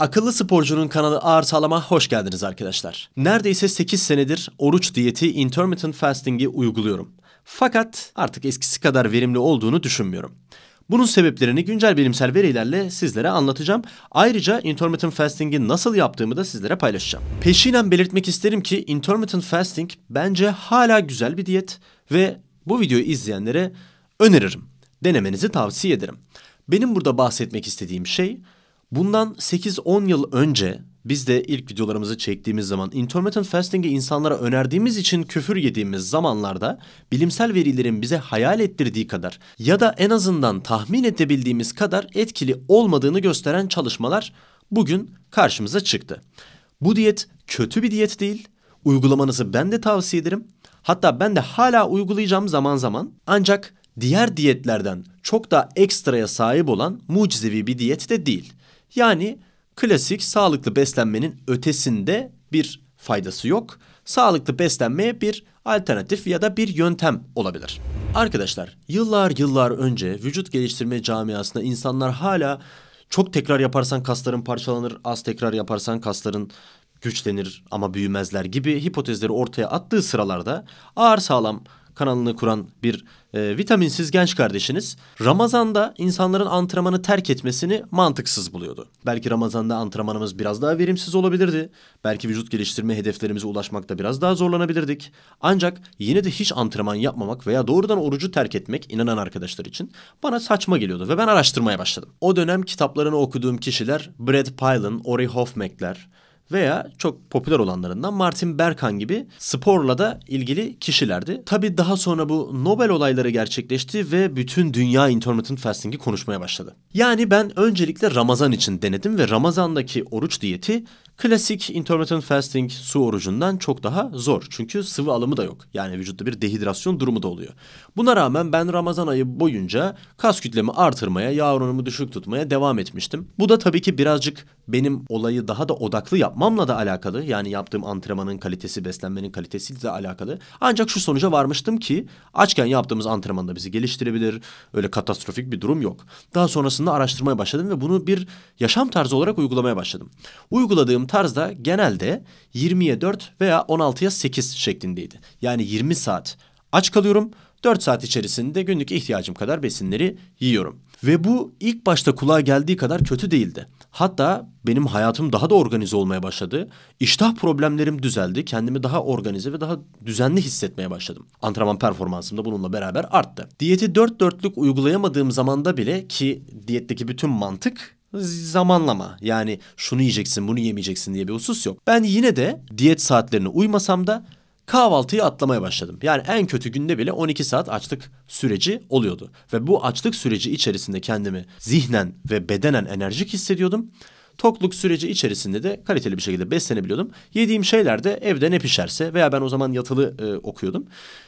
Akıllı Sporcu'nun kanalı Ağırsağlam'a hoş geldiniz arkadaşlar. Neredeyse 8 senedir oruç diyeti Intermittent Fasting'i uyguluyorum. Fakat artık eskisi kadar verimli olduğunu düşünmüyorum. Bunun sebeplerini güncel bilimsel verilerle sizlere anlatacağım. Ayrıca Intermittent Fasting'i nasıl yaptığımı da sizlere paylaşacağım. Peşinen belirtmek isterim ki Intermittent Fasting bence hala güzel bir diyet ve bu videoyu izleyenlere öneririm. Denemenizi tavsiye ederim. Benim burada bahsetmek istediğim şey, bundan 8-10 yıl önce biz de ilk videolarımızı çektiğimiz zaman Intermittent Fasting'i insanlara önerdiğimiz için küfür yediğimiz zamanlarda bilimsel verilerin bize hayal ettirdiği kadar ya da en azından tahmin edebildiğimiz kadar etkili olmadığını gösteren çalışmalar bugün karşımıza çıktı. Bu diyet kötü bir diyet değil, uygulamanızı ben de tavsiye ederim. Hatta ben de hala uygulayacağım zaman zaman, ancak diğer diyetlerden çok daha ekstraya sahip olan mucizevi bir diyet de değil. Yani klasik sağlıklı beslenmenin ötesinde bir faydası yok. Sağlıklı beslenmeye bir alternatif ya da bir yöntem olabilir. Arkadaşlar, yıllar önce vücut geliştirme camiasında insanlar hala çok tekrar yaparsan kasların parçalanır, az tekrar yaparsan kasların güçlenir ama büyümezler gibi hipotezleri ortaya attığı sıralarda Ağırsağlam kanalını kuran bir vitaminsiz genç kardeşiniz Ramazan'da insanların antrenmanı terk etmesini mantıksız buluyordu. Belki Ramazan'da antrenmanımız biraz daha verimsiz olabilirdi. Belki vücut geliştirme hedeflerimize ulaşmakta biraz daha zorlanabilirdik. Ancak yine de hiç antrenman yapmamak veya doğrudan orucu terk etmek inanan arkadaşlar için bana saçma geliyordu ve ben araştırmaya başladım. O dönem kitaplarını okuduğum kişiler Brad Pilon, Ori Hoffmackler veya çok popüler olanlarından Martin Berkan gibi sporla da ilgili kişilerdi. Tabii daha sonra bu Nobel olayları gerçekleşti ve bütün dünya Intermittent Fasting'i konuşmaya başladı. Yani ben öncelikle Ramazan için denedim ve Ramazan'daki oruç diyeti klasik Intermittent Fasting su orucundan çok daha zor. Çünkü sıvı alımı da yok. Yani vücutta bir dehidrasyon durumu da oluyor. Buna rağmen ben Ramazan ayı boyunca kas kütlemi artırmaya, yağ oranımı düşük tutmaya devam etmiştim. Bu da tabii ki birazcık benim olayı daha da odaklı yapmamla da alakalı. Yani yaptığım antrenmanın kalitesi, beslenmenin kalitesiyle de alakalı. Ancak şu sonuca varmıştım ki açken yaptığımız antrenman da bizi geliştirebilir. Öyle katastrofik bir durum yok. Daha sonrasında araştırmaya başladım ve bunu bir yaşam tarzı olarak uygulamaya başladım. Uyguladığım tarzda genelde 20'ye 4 veya 16'ya 8 şeklindeydi. Yani 20 saat aç kalıyorum, 4 saat içerisinde günlük ihtiyacım kadar besinleri yiyorum. Ve bu ilk başta kulağa geldiği kadar kötü değildi. Hatta benim hayatım daha da organize olmaya başladı. İştah problemlerim düzeldi. Kendimi daha organize ve daha düzenli hissetmeye başladım. Antrenman performansım da bununla beraber arttı. Diyeti 4-4'lük uygulayamadığım zamanda bile, ki diyetteki bütün mantık zamanlama, yani şunu yiyeceksin bunu yemeyeceksin diye bir husus yok. Ben yine de diyet saatlerine uymasam da kahvaltıyı atlamaya başladım. Yani en kötü günde bile 12 saat açlık süreci oluyordu. Ve bu açlık süreci içerisinde kendimi zihnen ve bedenen enerjik hissediyordum. Tokluk süreci içerisinde de kaliteli bir şekilde beslenebiliyordum. Yediğim şeyler de evde ne pişerse veya ben o zaman yatılı okuyordum.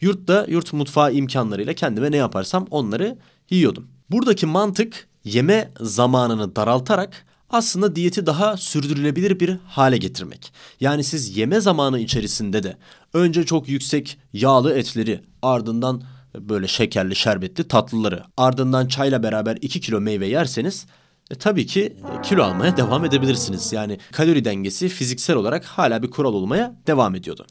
Yurt mutfağı imkanlarıyla kendime ne yaparsam onları yiyordum. Buradaki mantık, yeme zamanını daraltarak aslında diyeti daha sürdürülebilir bir hale getirmek. Yani siz yeme zamanı içerisinde de önce çok yüksek yağlı etleri, ardından böyle şekerli şerbetli tatlıları, ardından çayla beraber 2 kilo meyve yerseniz tabii ki kilo almaya devam edebilirsiniz. Yani kalori dengesi fiziksel olarak hala bir kural olmaya devam ediyordu.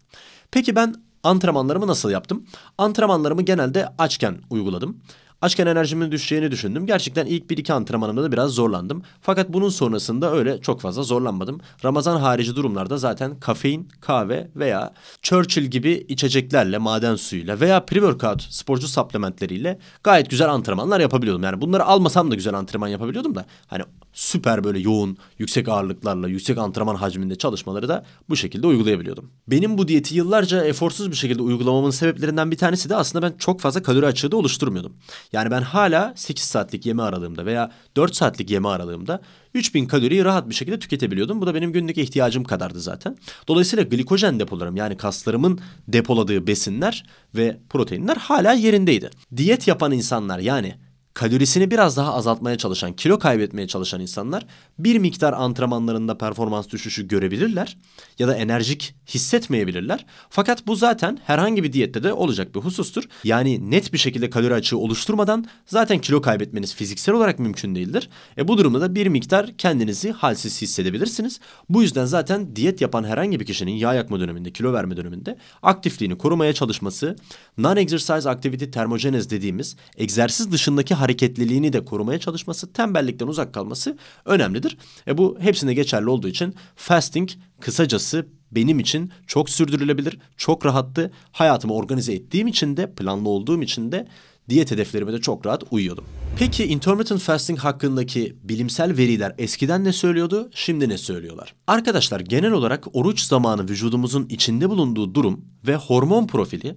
Peki ben antrenmanlarımı nasıl yaptım? Antrenmanlarımı genelde açken uyguladım. Açken enerjimin düşeceğini düşündüm. Gerçekten ilk 1-2 antrenmanımda da biraz zorlandım. Fakat bunun sonrasında öyle çok fazla zorlanmadım. Ramazan harici durumlarda zaten kafein, kahve veya Churchill gibi içeceklerle, maden suyuyla veya pre-workout sporcu supplementleriyle gayet güzel antrenmanlar yapabiliyordum. Yani bunları almasam da güzel antrenman yapabiliyordum da, hani süper böyle yoğun, yüksek ağırlıklarla, yüksek antrenman hacminde çalışmaları da bu şekilde uygulayabiliyordum. Benim bu diyeti yıllarca eforsuz bir şekilde uygulamamın sebeplerinden bir tanesi de aslında ben çok fazla kalori açığı da oluşturmuyordum. Yani ben hala 8 saatlik yeme aralığımda veya 4 saatlik yeme aralığımda 3000 kaloriyi rahat bir şekilde tüketebiliyordum. Bu da benim günlük ihtiyacım kadardı zaten. Dolayısıyla glikojen depolarım, yani kaslarımın depoladığı besinler ve proteinler hala yerindeydi. Diyet yapan insanlar, yani kalorisini biraz daha azaltmaya çalışan, kilo kaybetmeye çalışan insanlar bir miktar antrenmanlarında performans düşüşü görebilirler ya da enerjik hissetmeyebilirler. Fakat bu zaten herhangi bir diyette de olacak bir husustur. Yani net bir şekilde kalori açığı oluşturmadan zaten kilo kaybetmeniz fiziksel olarak mümkün değildir. Bu durumda da bir miktar kendinizi halsiz hissedebilirsiniz. Bu yüzden zaten diyet yapan herhangi bir kişinin yağ yakma döneminde, kilo verme döneminde aktifliğini korumaya çalışması, non-exercise activity thermogenesis dediğimiz egzersiz dışındaki hareketliliğini de korumaya çalışması, tembellikten uzak kalması önemlidir. Bu hepsinde geçerli olduğu için fasting kısacası benim için çok sürdürülebilir, çok rahattı. Hayatımı organize ettiğim için de, planlı olduğum için de diyet hedeflerime de çok rahat uyuyordum. Peki intermittent fasting hakkındaki bilimsel veriler eskiden ne söylüyordu, şimdi ne söylüyorlar? Arkadaşlar, genel olarak oruç zamanı vücudumuzun içinde bulunduğu durum ve hormon profili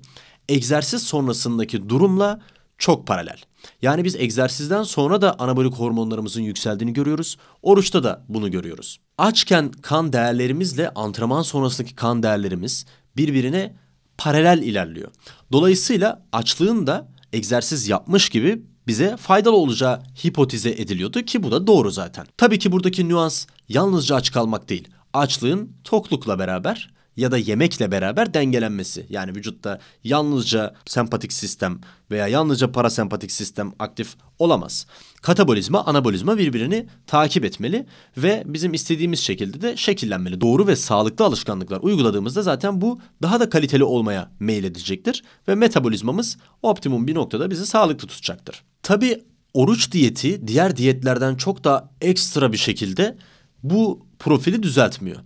egzersiz sonrasındaki durumla çok paralel. Yani biz egzersizden sonra da anabolik hormonlarımızın yükseldiğini görüyoruz. Oruçta da bunu görüyoruz. Açken kan değerlerimizle antrenman sonrasındaki kan değerlerimiz birbirine paralel ilerliyor. Dolayısıyla açlığın da egzersiz yapmış gibi bize faydalı olacağı hipotize ediliyordu ki bu da doğru zaten. Tabii ki buradaki nüans yalnızca aç kalmak değil. Açlığın toklukla beraber ya da yemekle beraber dengelenmesi. Yani vücutta yalnızca sempatik sistem veya yalnızca parasempatik sistem aktif olamaz. Katabolizma, anabolizma birbirini takip etmeli ve bizim istediğimiz şekilde de şekillenmeli. Doğru ve sağlıklı alışkanlıklar uyguladığımızda zaten bu daha da kaliteli olmaya meyledecektir ve metabolizmamız optimum bir noktada bizi sağlıklı tutacaktır. Tabii oruç diyeti diğer diyetlerden çok daha ekstra bir şekilde bu profili düzeltmiyor.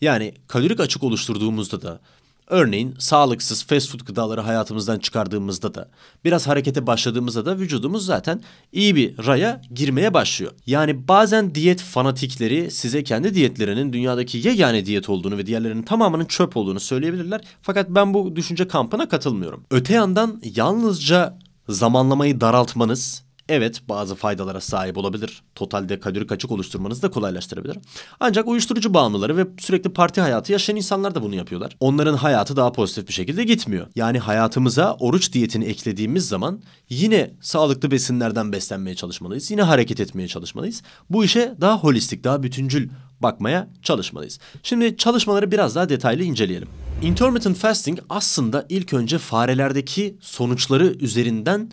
Yani kalorik açık oluşturduğumuzda da, örneğin sağlıksız fast food gıdaları hayatımızdan çıkardığımızda da, biraz harekete başladığımızda da vücudumuz zaten iyi bir raya girmeye başlıyor. Yani bazen diyet fanatikleri size kendi diyetlerinin dünyadaki yegane diyet olduğunu ve diğerlerinin tamamının çöp olduğunu söyleyebilirler. Fakat ben bu düşünce kampına katılmıyorum. Öte yandan yalnızca zamanlamayı daraltmanız, evet, bazı faydalara sahip olabilir. Totalde kalorik açık oluşturmanızı da kolaylaştırabilir. Ancak uyuşturucu bağımlıları ve sürekli parti hayatı yaşayan insanlar da bunu yapıyorlar. Onların hayatı daha pozitif bir şekilde gitmiyor. Yani hayatımıza oruç diyetini eklediğimiz zaman yine sağlıklı besinlerden beslenmeye çalışmalıyız. Yine hareket etmeye çalışmalıyız. Bu işe daha holistik, daha bütüncül bakmaya çalışmalıyız. Şimdi çalışmaları biraz daha detaylı inceleyelim. Intermittent fasting aslında ilk önce farelerdeki sonuçları üzerinden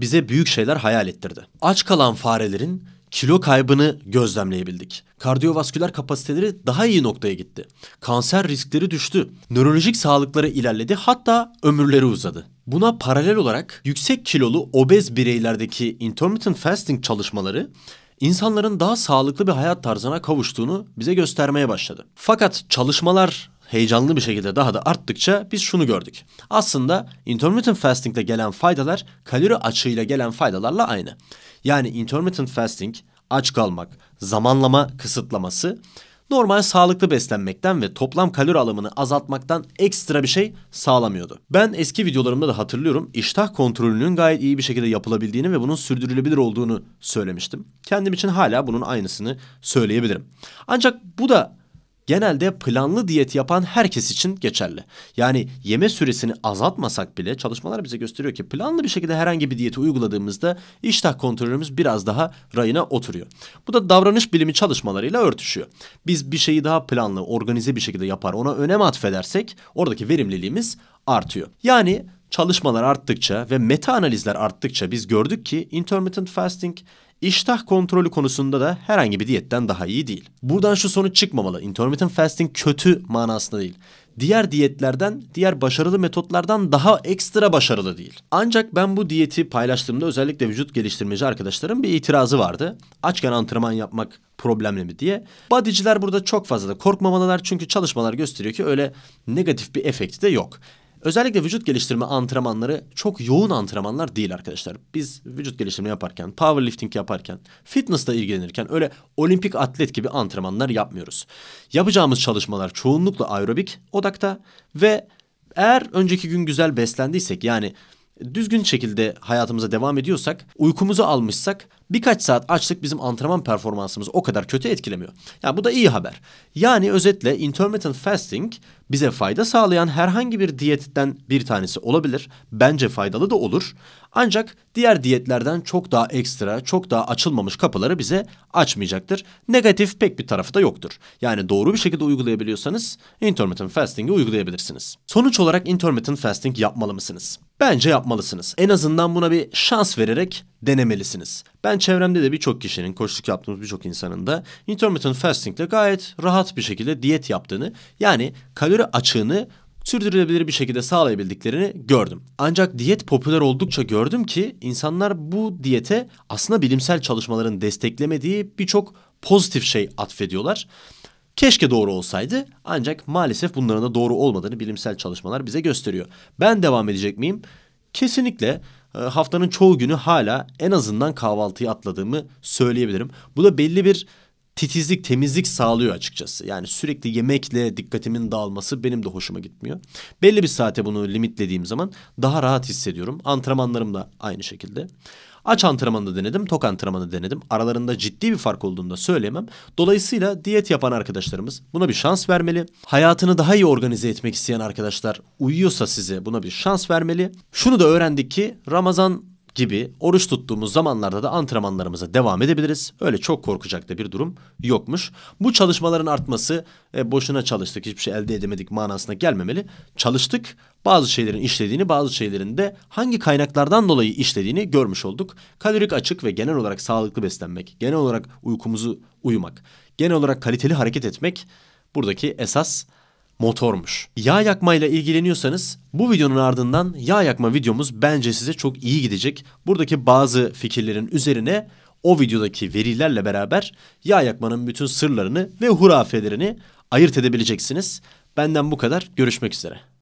bize büyük şeyler hayal ettirdi. Aç kalan farelerin kilo kaybını gözlemleyebildik. Kardiyovasküler kapasiteleri daha iyi noktaya gitti. Kanser riskleri düştü. Nörolojik sağlıkları ilerledi, hatta ömürleri uzadı. Buna paralel olarak yüksek kilolu obez bireylerdeki intermittent fasting çalışmaları insanların daha sağlıklı bir hayat tarzına kavuştuğunu bize göstermeye başladı. Fakat çalışmalar heyecanlı bir şekilde daha da arttıkça biz şunu gördük. Aslında intermittent fasting'de gelen faydalar kalori açığıyla gelen faydalarla aynı. Yani intermittent fasting, aç kalmak, zamanlama kısıtlaması, normal sağlıklı beslenmekten ve toplam kalori alımını azaltmaktan ekstra bir şey sağlamıyordu. Ben eski videolarımda da hatırlıyorum, iştah kontrolünün gayet iyi bir şekilde yapılabildiğini ve bunun sürdürülebilir olduğunu söylemiştim. Kendim için hala bunun aynısını söyleyebilirim. Ancak bu da genelde planlı diyet yapan herkes için geçerli. Yani yeme süresini azaltmasak bile çalışmalar bize gösteriyor ki planlı bir şekilde herhangi bir diyeti uyguladığımızda iştah kontrolümüz biraz daha rayına oturuyor. Bu da davranış bilimi çalışmalarıyla örtüşüyor. Biz bir şeyi daha planlı, organize bir şekilde yapar, ona önem atfedersek oradaki verimliliğimiz artıyor. Yani çalışmalar arttıkça ve meta analizler arttıkça biz gördük ki intermittent fasting İştah kontrolü konusunda da herhangi bir diyetten daha iyi değil. Buradan şu sonuç çıkmamalı: intermittent fasting kötü manasında değil. Diğer diyetlerden, diğer başarılı metotlardan daha ekstra başarılı değil. Ancak ben bu diyeti paylaştığımda özellikle vücut geliştirmeci arkadaşlarım bir itirazı vardı. Açken antrenman yapmak problemli mi diye. Bodyciler burada çok fazla da korkmamalılar çünkü çalışmalar gösteriyor ki öyle negatif bir efekti de yok. Özellikle vücut geliştirme antrenmanları çok yoğun antrenmanlar değil arkadaşlar. Biz vücut geliştirme yaparken, powerlifting yaparken, fitness'la ilgilenirken öyle olimpik atlet gibi antrenmanlar yapmıyoruz. Yapacağımız çalışmalar çoğunlukla aerobik odakta ve eğer önceki gün güzel beslendiysek, yani düzgün şekilde hayatımıza devam ediyorsak, uykumuzu almışsak birkaç saat açlık bizim antrenman performansımızı o kadar kötü etkilemiyor. Yani bu da iyi haber. Yani özetle intermittent fasting bize fayda sağlayan herhangi bir diyetten bir tanesi olabilir. Bence faydalı da olur. Ancak diğer diyetlerden çok daha ekstra, çok daha açılmamış kapıları bize açmayacaktır. Negatif pek bir tarafı da yoktur. Yani doğru bir şekilde uygulayabiliyorsanız intermittent fasting'i uygulayabilirsiniz. Sonuç olarak intermittent fasting yapmalı mısınız? Bence yapmalısınız. En azından buna bir şans vererek denemelisiniz. Ben çevremde de birçok kişinin, koçluk yaptığımız birçok insanın da intermittent fasting ile gayet rahat bir şekilde diyet yaptığını, yani kalori açığını sürdürülebilir bir şekilde sağlayabildiklerini gördüm. Ancak diyet popüler oldukça gördüm ki insanlar bu diyete aslında bilimsel çalışmaların desteklemediği birçok pozitif şey atfediyorlar. Keşke doğru olsaydı, ancak maalesef bunların da doğru olmadığını bilimsel çalışmalar bize gösteriyor. Ben devam edecek miyim? Kesinlikle. Haftanın çoğu günü hala en azından kahvaltıyı atladığımı söyleyebilirim. Bu da belli bir titizlik, temizlik sağlıyor açıkçası. Yani sürekli yemekle dikkatimin dağılması benim de hoşuma gitmiyor. Belli bir saate bunu limitlediğim zaman daha rahat hissediyorum. Antrenmanlarım da aynı şekilde. Aç antrenmanı da denedim, tok antrenmanı denedim. Aralarında ciddi bir fark olduğunu da söyleyemem. Dolayısıyla diyet yapan arkadaşlarımız buna bir şans vermeli. Hayatını daha iyi organize etmek isteyen arkadaşlar, uyuyorsa size buna bir şans vermeli. Şunu da öğrendik ki Ramazan gibi oruç tuttuğumuz zamanlarda da antrenmanlarımıza devam edebiliriz. Öyle çok korkacak da bir durum yokmuş. Bu çalışmaların artması boşuna çalıştık, hiçbir şey elde edemedik manasına gelmemeli. Çalıştık, bazı şeylerin işlediğini, bazı şeylerin de hangi kaynaklardan dolayı işlediğini görmüş olduk. Kalorik açık ve genel olarak sağlıklı beslenmek, genel olarak uykumuzu uyumak, genel olarak kaliteli hareket etmek buradaki esas motormuş. Yağ yakmayla ilgileniyorsanız bu videonun ardından yağ yakma videomuz bence size çok iyi gidecek. Buradaki bazı fikirlerin üzerine o videodaki verilerle beraber yağ yakmanın bütün sırlarını ve hurafelerini ayırt edebileceksiniz. Benden bu kadar. Görüşmek üzere.